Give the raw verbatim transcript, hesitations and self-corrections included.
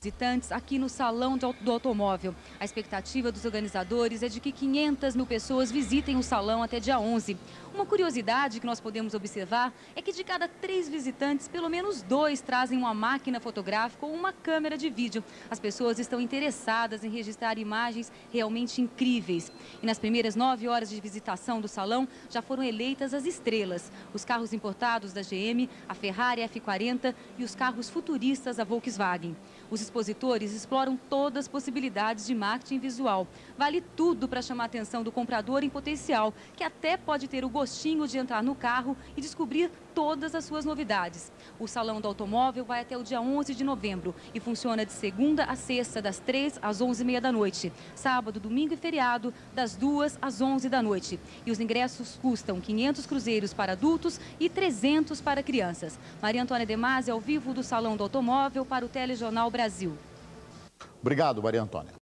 visitantes aqui no Salão do Automóvel. A expectativa dos organizadores é de que quinhentas mil pessoas visitem o salão até dia onze. Uma curiosidade que nós podemos observar é que de cada três visitantes, pelo menos dois trazem uma máquina fotográfica ou uma câmera de vídeo. As pessoas estão interessadas em registrar imagens realmente incríveis. E nas primeiras nove horas de visitação do salão, já foram eleitas as estrelas. Os carros importados da G M, a Ferrari F quarenta e os carros futuristas da Volkswagen. Os expositores exploram todas as possibilidades de marketing visual. Vale tudo para chamar a atenção do comprador em potencial, que até pode ter o gostinho de entrar no carro e descobrir todas as suas novidades. O Salão do Automóvel vai até o dia onze de novembro e funciona de segunda a sexta, das três às onze e meia da noite. Sábado, domingo e feriado, das duas às onze da noite. E os ingressos custam quinhentos cruzeiros para adultos e trezentos para crianças. Maria Antônia Demasi, ao vivo do Salão do Automóvel, para o Telejornal Brasil. Obrigado, Maria Antônia.